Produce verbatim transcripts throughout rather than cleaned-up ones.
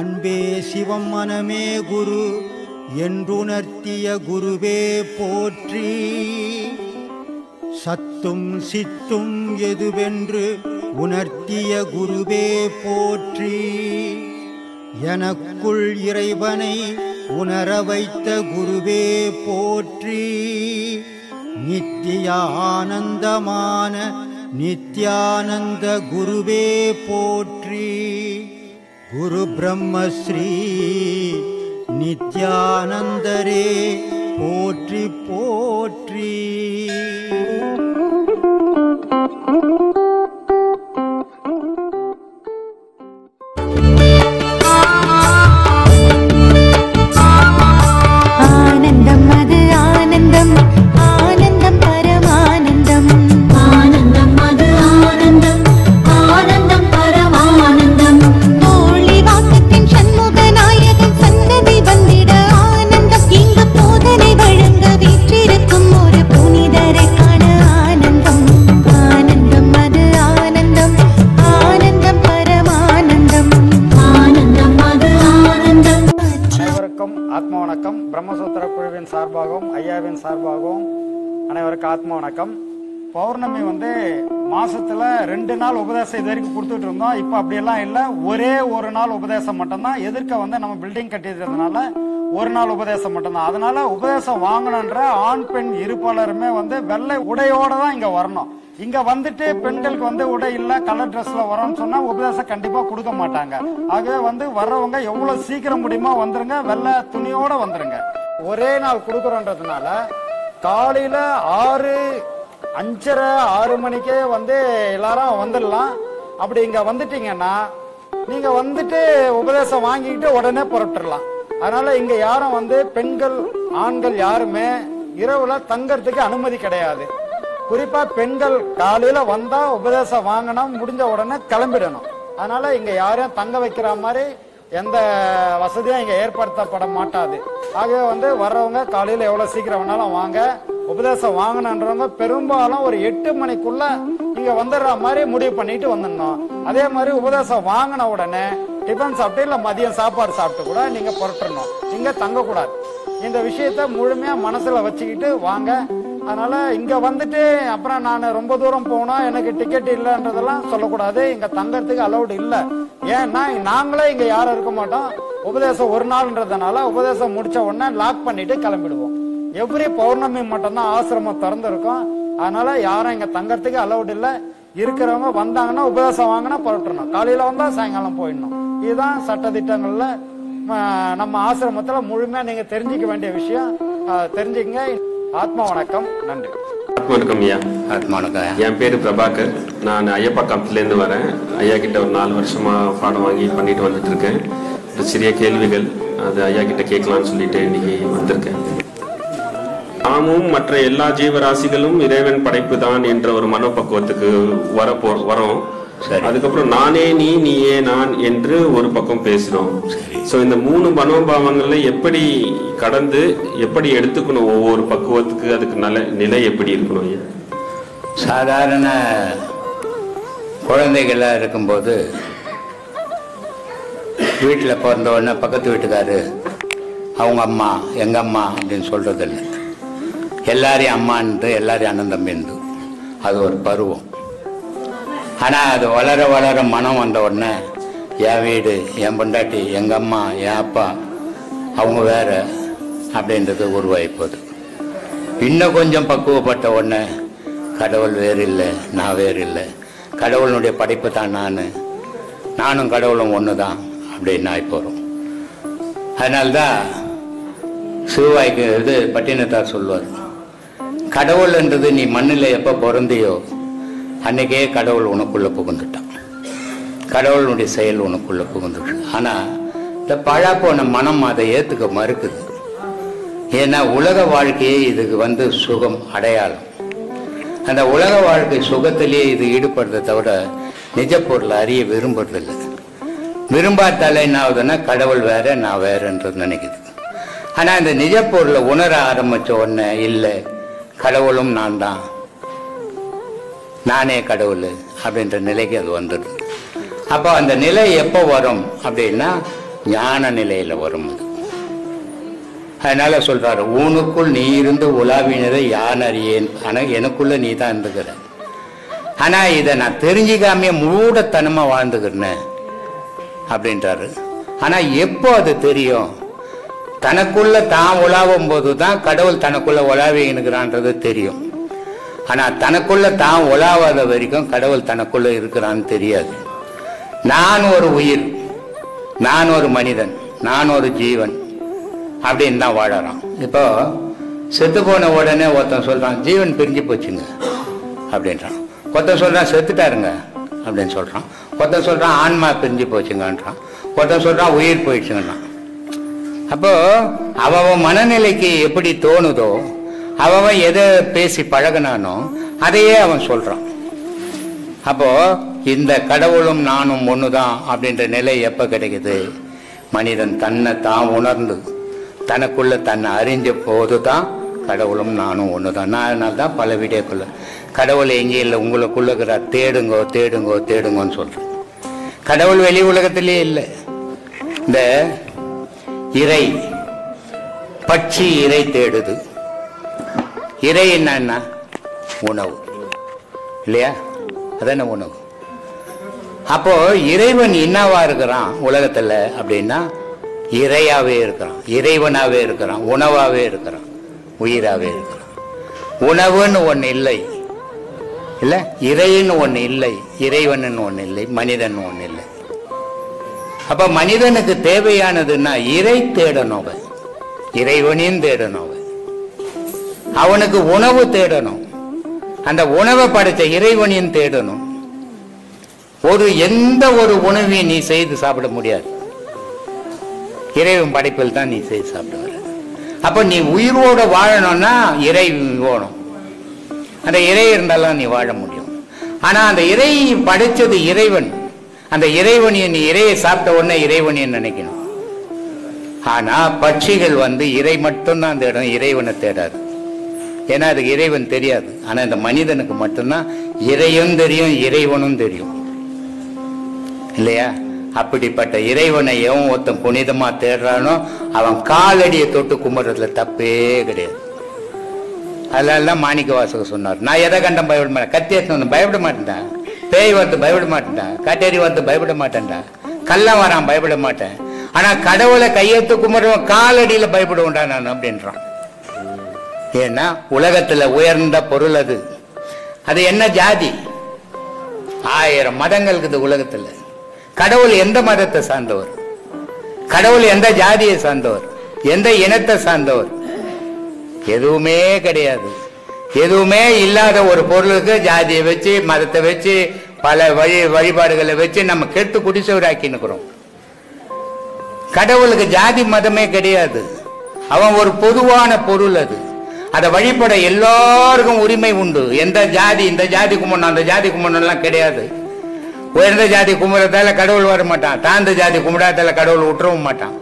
அன்பே சிவம் மனமே குரு என்றுணர்த்திய குருவே போற்றி. சத்தும் சித்தும் எதுவென்று உணர்த்திய குருவே போற்றி. எனக்குள் இறைவனை உணர வைத்த குருவே போற்றி. நித்திய ஆனந்தமான நித்தியானந்த குருவே போற்றி. குரு பிரம்மஸ்ரீ நித்தியானந்தரே போற்றி போற்றி. பிரம்மசூத்திர குழுவின் சார்பாகவும் ஐயாவின் சார்பாகவும் அனைவருக்கும் ஆத்ம வணக்கம். பௌர்ணமி வந்து மாசத்துல ரெண்டு நாள் உபதேசம் இது வரைக்கும் கொடுத்துட்டு இருந்தோம். இப்போ அப்படியெல்லாம் இல்லை, ஒரே ஒரு நாள் உபதேசம் மட்டும்தான். எதிர்க்க வந்து நம்ம பில்டிங் கட்டிடுறதுனால ஒரு நாள் உபதேசம் மட்டும்தான். அதனால உபதேசம் வாங்கணுன்ற ஆண் பெண் இருப்பாளருமே வந்து வெள்ளை உடையோட தான் இங்க வரணும். இங்க வந்துட்டு பெண்களுக்கு வந்து உடை இல்ல கலர் ட்ரெஸ்ல வரோம்னு சொன்னா உபதேசம் கண்டிப்பா கொடுக்க மாட்டாங்க. ஆகவே வந்து வர்றவங்க எவ்வளவு சீக்கிரம் முடியுமோ வந்துருங்க, வெள்ளை துணியோட வந்துருங்க. ஒரே நாள் கொடுக்குறோன்றதுனால காலையில ஆறு அஞ்சரை ஆறு மணிக்கே வந்து எல்லாரும் வந்துடலாம். அப்படி இங்க வந்துட்டீங்கன்னா நீங்க வந்துட்டு உபதேசம் வாங்கிட்டு உடனே புறப்பட்டுடலாம். அதனால இங்க யாரும் வந்து பெண்கள் ஆண்கள் யாருமே இரவுல தங்கறதுக்கு அனுமதி கிடையாது. குறிப்பா பெண்கள் காலையில வந்தா உபதேசம் வாங்கணும், முடிஞ்ச உடனே கிளம்பிடணும். அதனால இங்க யாரையும் தங்க வைக்கிற மாதிரி எந்த வசதியும் இங்க ஏற்படுத்தப்பட மாட்டாது. ஆகவே வந்து வர்றவங்க காலையில எவ்வளவு சீக்கிரம் வேணாலும் வாங்க. உபதேசம் வாங்கணுன்றவங்க பெரும்பாலும் ஒரு எட்டு மணிக்குள்ள இங்க வந்துடுற மாதிரி முடிவு பண்ணிட்டு வந்துடணும். அதே மாதிரி உபதேசம் வாங்கின உடனே டிஃபன் சாப்பிட்டு இல்ல மதியம் சாப்பாடு சாப்பிட்டு கூட நீங்க புறப்படணும், இங்க தங்கக்கூடாது. இந்த விஷயத்த முழுமையா மனசுல வச்சுக்கிட்டு வாங்க. அதனால இங்க வந்துட்டு அப்புறம் நான் ரொம்ப தூரம் போனா எனக்கு டிக்கெட் இல்லைன்றதெல்லாம் சொல்லக்கூடாது. இங்க தங்கறதுக்கு அலௌடு இல்லை. ஏன்னா நாங்களே இங்க யாரும் இருக்க மாட்டோம். உபதேசம் ஒரு நாள்ன்றதுனால உபதேசம் முடிச்ச உடனே லாக் பண்ணிட்டு கிளம்பிடுவோம். எவ்ரி பௌர்ணமி மட்டும்தான் ஆசிரமம் திறந்துருக்கும். அதனால யாரும் இங்க தங்கறதுக்கு அலௌடு இல்லை. இருக்கிறவங்க வந்தாங்கன்னா உபதேசம் வாங்கினா புறப்படணும், காலையில வந்தா சாயங்காலம் போயிடணும். இதுதான் சட்டத்திட்டங்கள்ல நம்ம ஆசிரமத்துல முழுமையா நீங்க தெரிஞ்சுக்க வேண்டிய விஷயம். தெரிஞ்சுக்கங்க. ஆத்மா வணக்கம். நன்றி. ஆத்மா வணக்கம் ஐயா. ஆத்மா வணக்கம். என் பேரு பிரபாகர். நான் ஐயப்பா காம்பத்துலேருந்து வரேன். ஐயா கிட்ட ஒரு நாலு வருஷமா பாடம் வாங்கி பண்ணிட்டு வந்துட்டு இருக்கேன். சிறிய கேள்விகள் அது ஐயா கிட்ட கேட்கலாம்னு சொல்லிட்டு இன்னைக்கு வந்திருக்கேன். நாமும் மற்ற எல்லா ஜீவராசிகளும் இறைவன் படைப்பு தான் என்ற ஒரு மனப்பக்குவத்துக்கு வரப்போ வரோம். அதுக்கப்புறம் நானே நீ நீயே நான் என்று ஒரு பக்கம் பேசுறோம். சோ இந்த மூணு மனோபாவங்கள்ல எப்படி கடந்து எப்படி எடுத்துக்கணும், ஒவ்வொரு பக்குவத்துக்கு அதுக்கு நல்ல நிலை எப்படி இருக்கணும்? சாதாரண குழந்தைகளா இருக்கும்போது வீட்டுல பிறந்த உடனே பக்கத்து வீட்டுக்காரு அவங்க அம்மா எங்க அம்மா அப்படின்னு சொல்றது இல்லை. எல்லாரையும் அம்மான்று எல்லாரையும் அண்ணன் தம்பி என்று அது ஒரு பருவம். ஆனால் அது வளர வளர மனம் வந்த உடனே என் வீடு என் பொண்டாட்டி எங்கள் அம்மா என் அப்பா அவங்க வேற அப்படின்றது உருவாகிப்போகுது. இன்னும் கொஞ்சம் பக்குவப்பட்ட உடனே கடவுள் வேறு இல்லை, நான் வேறு இல்லை, கடவுளுடைய படைப்பு தான், நான் நானும் கடவுளும் ஒன்று தான் அப்படின்னு ஆகிப்போகிறோம். அதனால்தான் சிவாய்க்கு இது பட்டினத்தார் சொல்வார், கடவுள் என்றது நீ மண்ணில் எப்போ பிறந்தியோ அன்னைக்கே கடவுள் உனக்குள்ளே புகுந்துட்டான், கடவுளுடைய செயல் உனக்குள்ளே புகுந்துட்டான். ஆனால் இந்த பழா போன மனம் அதை ஏற்றுக்க மறுக்குது. ஏன்னா உலக வாழ்க்கையே இதுக்கு வந்து சுகம் அடையாளம். அந்த உலக வாழ்க்கை சுகத்திலேயே இது ஈடுபடுறதை தவிர நிஜப்பொருளை அறிய விரும்புறதில்லை. விரும்பாத்தாலே என்ன ஆகுதுன்னா கடவுள் வேற நான் வேறன்றது நினைக்குது. ஆனால் இந்த நிஜப்பொருளை உணர ஆரம்பித்த உடனே இல்லை கடவுளும் நான் தான், நானே கடவுள் அப்படின்ற நிலைக்கு அது வந்துடும். அப்போ அந்த நிலை எப்போ வரும் அப்படின்னா ஞான நிலையில வரும். அதனால சொல்றாரு, உனக்குள் நீ இருந்து உலாவினதை யான் அறியேன், ஆனா எனக்குள்ள நீ தான் இருந்துக்கிற, ஆனா இதை நான் தெரிஞ்சுக்காம மூடத்தனமா வாழ்ந்துக்கிறேன் அப்படின்றாரு. ஆனா எப்போ அது தெரியும்? தனக்குள்ள தான் உலாவும் போது தான் கடவுள் தனக்குள்ள உலாவிங்கிறான்றது தெரியும். ஆனா தனக்குள்ள தான் உலாவாத வரைக்கும் கடவுள் தனக்குள்ள இருக்கிறான்னு தெரியாது. நான் ஒரு உயிர், நான் ஒரு மனிதன், நான் ஒரு ஜீவன் அப்படின்னு தான் வாழறான். இப்போ செத்து போன உடனே ஒருத்தன் சொல்றான் ஜீவன் பிரிஞ்சு போச்சுங்க அப்படின்றான், ஒருத்தன் சொல்றான் செத்துட்டாருங்க அப்படின்னு சொல்றான், ஒருத்தன் சொல்றான் ஆன்மா பிரிஞ்சு போச்சுங்கன்றான், ஒருத்தன் சொல்றான் உயிர் போயிடுச்சுங்கன்றான். அப்போ அவன் மனநிலைக்கு எப்படி தோணுதோ, அவன் எதை பேசி பழகினானோ அதையே அவன் சொல்றான். அப்போ இந்த கடவுளும் நானும் ஒண்ணுதான் அப்படின்ற நிலை எப்ப கிடைக்குது? மனிதன் தன்னை தான் உணர்ந்து தனக்குள்ள தன்னை அறிஞ்ச போதுதான் கடவுளும் நானும் ஒண்ணுதான். நான் அதனால தான் பல வீடியோக்குள்ள கடவுள் எங்கேயும் இல்லை, உங்களுக்குள்ள இருக்கிற தேடுங்கோ தேடுங்கோ தேடுங்கன்னு சொல்றேன். கடவுள் வெளி உலகத்திலேயே இல்லை. இந்த இறை பட்சி இறை தேடுது. இறை என்னன்னா உணவு இல்லையா? அதான உணவு. அப்போ இறைவன் என்னவா இருக்கிறான் உலகத்துல அப்படின்னா இறையாவே இருக்கிறான், இறைவனாவே இருக்கிறான், உணவாவே இருக்கிறான், உயிராவே இருக்கிறான். உணவுன்னு ஒண்ணு இல்லை, இல்ல இறைன்னு ஒண்ணு இல்லை, இறைவன் ஒண்ணு இல்லை, மனிதன் ஒண்ணு இல்லை. அப்ப மனிதனுக்கு தேவையானதுன்னா இறை தேடணும், அவன் இறைவனையும் தேடணும், அவன் அவனுக்கு உணவு தேடணும், அந்த உணவை படைத்த இறைவனையும் தேடணும். ஒரு எந்த ஒரு உணவையும் நீ செய்து சாப்பிட முடியாது, இறைவன் படைப்பில் தான் நீ செய்து சாப்பிடுவ. அப்ப நீ உயிரோட வாழணும்னா இறை வேணும், அந்த இறை இருந்தாலும் நீ வாழ முடியும். ஆனா அந்த இறை படைச்சது இறைவன், அந்த இறைவனியை நீ இறையை சாப்பிட்ட உடனே இறைவனின்னு நினைக்கணும். ஆனா பட்சிகள் வந்து இறை மட்டும்தான் தேடும், இறைவனை தேடாது. ஏன்னா அதுக்கு இறைவன் தெரியாது. ஆனா இந்த மனிதனுக்கு மட்டும்தான் இறையும் தெரியும் இறைவனும் தெரியும் இல்லையா? அப்படிப்பட்ட இறைவனை எவன் ஒருத்தன் புனிதமா தேடுறானோ அவன் காலடியை தொட்டு கும்பிடுறதுல தப்பே கிடையாது. அதனாலதான் மாணிக்க வாசகர் சொன்னார், நான் எதை கண்டம் பயப்பட மாட்டேன், கத்தியத்து பயப்பட மாட்டேன், பேய் வந்து பயப்பட மாட்டேன், கட்டேரி வந்து பயப்பட மாட்டேன்டா, கல்லம் வரான் பயப்பட மாட்டேன், ஆனா கடவுளை கையெழுத்து கும்பிடுறவன் காலடியில பயப்படுவோண்டா நான் அப்படின்றான். ஏன்னா உலகத்துல உயர்ந்த பொருள் அது. அது என்ன ஜாதி? ஆயிரம் மதங்கள் இருக்குது உலகத்துல. கடவுள் எந்த மதத்தை சார்ந்தவர்? கடவுள் எந்த ஜாதியை சார்ந்தவர்? எந்த இனத்தை சார்ந்தவர்? எதுவுமே கிடையாது. எதுவுமே இல்லாத ஒரு பொருளுக்கு ஜாதியை வச்சு மதத்தை வச்சு பல வழி வழிபாடுகளை வச்சு நம்ம கெட்டு குடிசவராக்கின்னுக்குறோம். கடவுளுக்கு ஜாதி மதமே கிடையாது. அவன் ஒரு பொதுவான பொருள் அது. அதை வழிபட எல்லாருக்கும் உரிமை உண்டு. எந்த ஜாதி இந்த ஜாதி கும்பிடணும் அந்த ஜாதி கும்பிடணும்லாம் கிடையாது. உயர்ந்த ஜாதி கும்பிடத்தால கடவுள் வர மாட்டான், தாழ்ந்த ஜாதி கும்பிடாதால கடவுள் விட்டுறவும் மாட்டான்.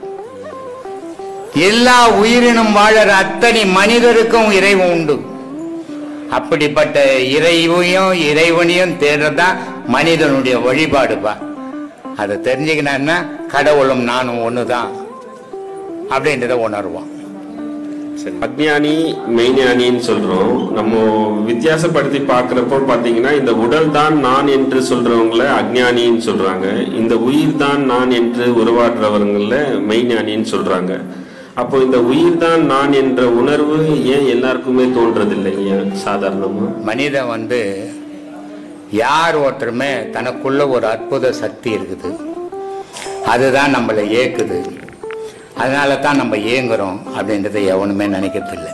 எல்லா உயிரினும் வாழற அத்தனை மனிதருக்கும் இறைவன் உண்டு. அப்படிப்பட்ட இறைவையும் இறைவனையும் தேடுறதுதான் மனிதனுடைய வழிபாடுப்பா. அதை தெரிஞ்சுக்கினா கடவுளும் நானும் ஒண்ணுதான் அப்படின்றத உணர்வான். அஜ்ஞானி மெய்ஞானின்னு சொல்றோம். நம்ம வித்தியாசப்படுத்தி பாக்குறப்போ பாத்தீங்கன்னா இந்த உடல் தான் நான் என்று சொல்றவங்கள அஜ்ஞானின்னு சொல்றாங்க, இந்த உயிர் தான் நான் என்று உருவாடுறவங்கள மெய்ஞானின்னு சொல்றாங்க. அப்போ இந்த உயிர் தான் நான் என்ற உணர்வு ஏன் எல்லாருக்குமே தோன்றது இல்லைங்க? சாதாரணமா மனிதன் வந்து யார் ஒருத்தருமே தனக்குள்ள ஒரு அற்புத சக்தி இருக்குது, அதுதான் நம்மளை ஏக்குது, அதனால தான் நம்ம ஏங்குறோம் அப்படின்றத எவனுமே நினைக்கிறதில்லை.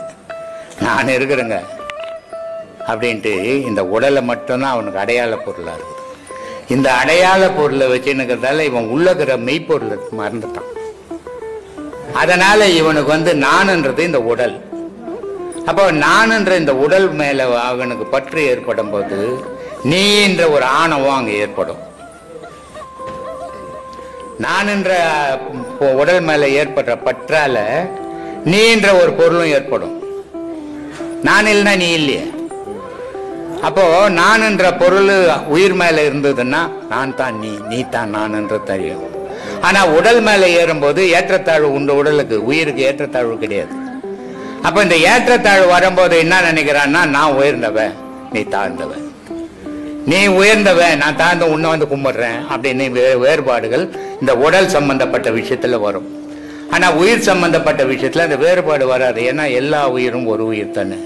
நான் இருக்கிறேங்க அப்படின்ட்டு இந்த உடலை மட்டும்தான் அவனுக்கு அடையாள பொருளாக இருக்குது. இந்த அடையாள பொருளை வச்சுன்னுக்கிறதால இவன் உள்ளக்கிற மெய்ப்பொருளை மறந்துட்டான். அதனால இவனுக்கு வந்து நான்ன்றது இந்த உடல். அப்போ நான்ன்ற இந்த உடல் மேலே அவனுக்கு பற்று ஏற்படும் போது நீன்ற ஒரு ஆணவம் அங்கே ஏற்படும். நான் என்ற உடல் மேல ஏற்படுற பற்றால நீ என்ற ஒரு பொருளும் ஏற்படும். நான் இல்லைன்னா நீ இல்லையே. அப்போ நான் என்ற பொருள் உயிர் மேல இருந்ததுன்னா நான் தான் நீ, நீ தான் நான் என்று தெரியும். ஆனா உடல் மேலே ஏறும்போது ஏற்றத்தாழ்வு உண்டு. உடலுக்கு, உயிருக்கு ஏற்றத்தாழ்வு கிடையாது. அப்ப இந்த ஏற்றத்தாழ்வு வரும்போது என்ன நினைக்கிறான்னா, நான் உயர்ந்தவன், நீ தாழ்ந்தவன், நீ உயர்ந்தவன், நான் தாழ்ந்த உன்னை வந்து கும்பிடுறேன் அப்படின்னு வேறுபாடுகள் இந்த உடல் சம்பந்தப்பட்ட விஷயத்துல வரும். ஆனா உயிர் சம்பந்தப்பட்ட விஷயத்துல அந்த வேறுபாடு வராது. ஏன்னா எல்லா உயிரும் ஒரு உயிர் தானே,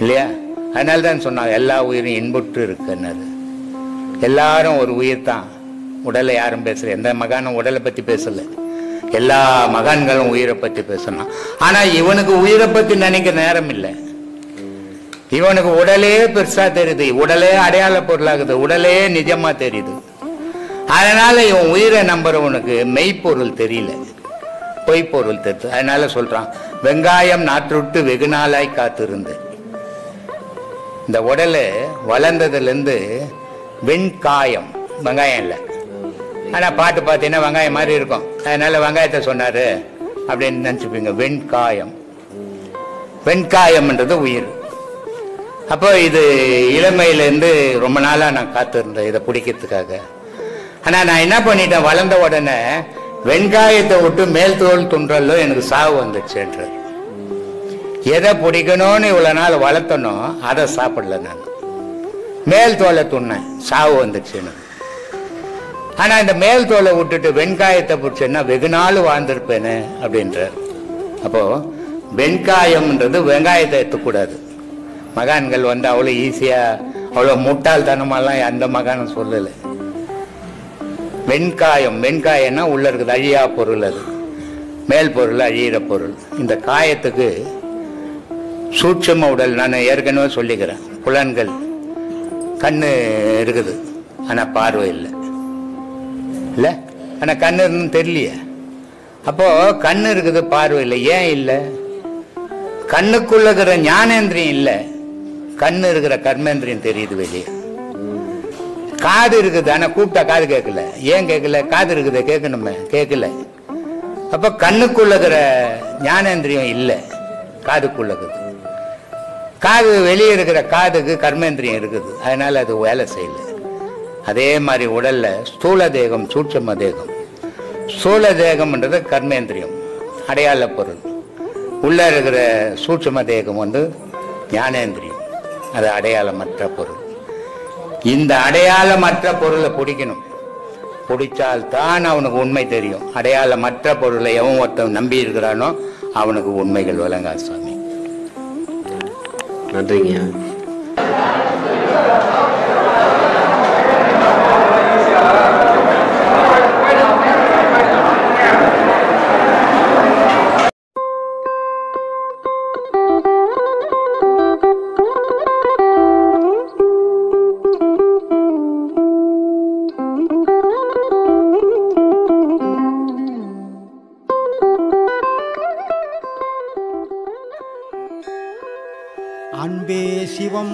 இல்லையா? அதனால்தான் சொன்னாங்க எல்லா உயிரும் இன்புற்று இருக்குன்னு. எல்லாரும் ஒரு உயிர் தான். உடலை யாரும் பேசல, எந்த மகானும் உடலை பத்தி பேசல. எல்லா மகான்களும் உயிரை பத்தி பேசணும். ஆனா இவனுக்கு உயிரை பத்தி நினைக்க நேரம் இல்லை. இவனுக்கு உடலே பெருசா தெரியுது, உடலே அடையாள பொருளாகுது, உடலே நிஜமா தெரியுது. அதனால இவன் உயிரை நம்புறவனுக்கு மெய்ப்பொருள் தெரியல, பொய்ப்பொருள் தெரியுது. அதனால சொல்றான், வெங்காயம் நாற்றுட்டு வெகு நாளாய் காத்திருந்து. இந்த உடலை வளர்ந்ததுலேருந்து வெண்காயம், வெங்காயம் இல்லை, ஆனால் பாட்டு பார்த்தீங்கன்னா வெங்காயம் மாதிரி இருக்கும். அதனால வெங்காயத்தை சொன்னார் அப்படின்னு நினச்சிப்பீங்க. வெண்காயம், வெண்காயம்ன்றது உயிர். அப்போ இது இளமையிலேருந்து ரொம்ப நாளாக நான் காத்திருந்தேன் இதை பிடிக்கிறதுக்காக. ஆனால் நான் என்ன பண்ணிட்டேன், வளர்ந்த உடனே வெண்காயத்தை விட்டு மேல் தோல் துன்றலும் எனக்கு சாவு வந்துச்சுன்ற. எதை பிடிக்கணும்னு இவ்வளோ நாள் வளர்த்தனோ அதை சாப்பிடல. நான் மேல் தோலை துண்ணேன், சாவு வந்துச்சுன்னு. ஆனால் இந்த மேல் தோலை விட்டுட்டு வெண்காயத்தை பிடிச்சேன்னா வெகு நாள் வாழ்ந்திருப்பேனே அப்படின்றார். அப்போது வெண்காயம்ன்றது வெங்காயத்தை எடுத்துக்கூடாது. மகான்கள் வந்து அவ்வளோ ஈஸியாக, அவ்வளோ முட்டாள்தனமாலாம் அந்த மகான சொல்லலை. வெண்காயம், வெண்காயம்னா உள்ளே இருக்குது அழியா பொருள், அது மேல் பொருள் அழியிற பொருள். இந்த காயத்துக்கு சூட்சம உடல், நான் ஏற்கனவே சொல்லிக்கிறேன், புலன்கள், கண்ணு இருக்குது ஆனால் பார்வை இல்லை, இல்லை ஆனால் கண்ணு இருக்குன்னு தெரியலையே. அப்போது கண்ணு இருக்குது பார்வை இல்லை, ஏன் இல்லை? கண்ணுக்குள்ளே இருக்கிற ஞானேந்திரியம் இல்லை, கண்ணு இருக்கிற கர்மேந்திரியம் தெரியுது வெளியே. காது இருக்குது, ஆனால் கூப்பிட்டா காது கேட்கல, ஏன் கேட்கல? காது இருக்குது, கேட்கணுமே, கேட்கல. அப்போ கண்ணுக்குள்ளே இருக்கிற ஞானேந்திரியம் இல்லை, காதுக்குள்ளே இருக்குது. காது வெளியே இருக்கிற காதுக்கு கர்மேந்திரியம் இருக்குது, அதனால அது வேலை செய்யல. அதே மாதிரி உடல்ல ஸ்தூல தேகம், சூட்சம தேகம். ஸ்தூல தேகம்ன்றது கர்மேந்திரியம், அடையாள பொருள். உள்ள இருக்கிற சூட்சம தேகம் வந்து ஞானேந்திரியம், அது அடையாளமற்ற பொருள். இந்த அடையாளமற்ற பொருளை பிடிக்கணும், பிடிச்சால்தான் அவனுக்கு உண்மை தெரியும். அடையாளமற்ற பொருளை எவன் ஒருத்தன் நம்பி இருக்கிறானோ அவனுக்கு உண்மைகள் விளங்காது. சுவாமி நன்றிங்க.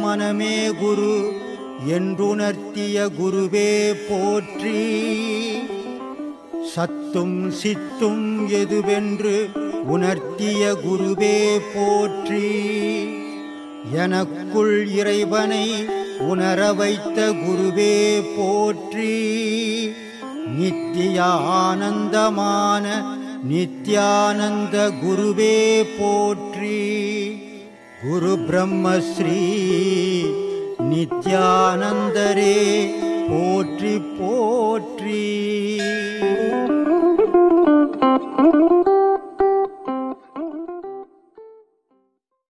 மனமே குரு என்றுணர்த்திய குருவே போற்றி. சத்தும் சித்தும் எதுவென்று உணர்த்திய குருவே போற்றி. எனக்குள் இறைவனை உணர வைத்த குருவே போற்றி. நித்திய ஆனந்தமான நித்தியானந்த குருவே போற்றி. குரு பிரம்மஸ்ரீ நித்யானந்தரே போற்றி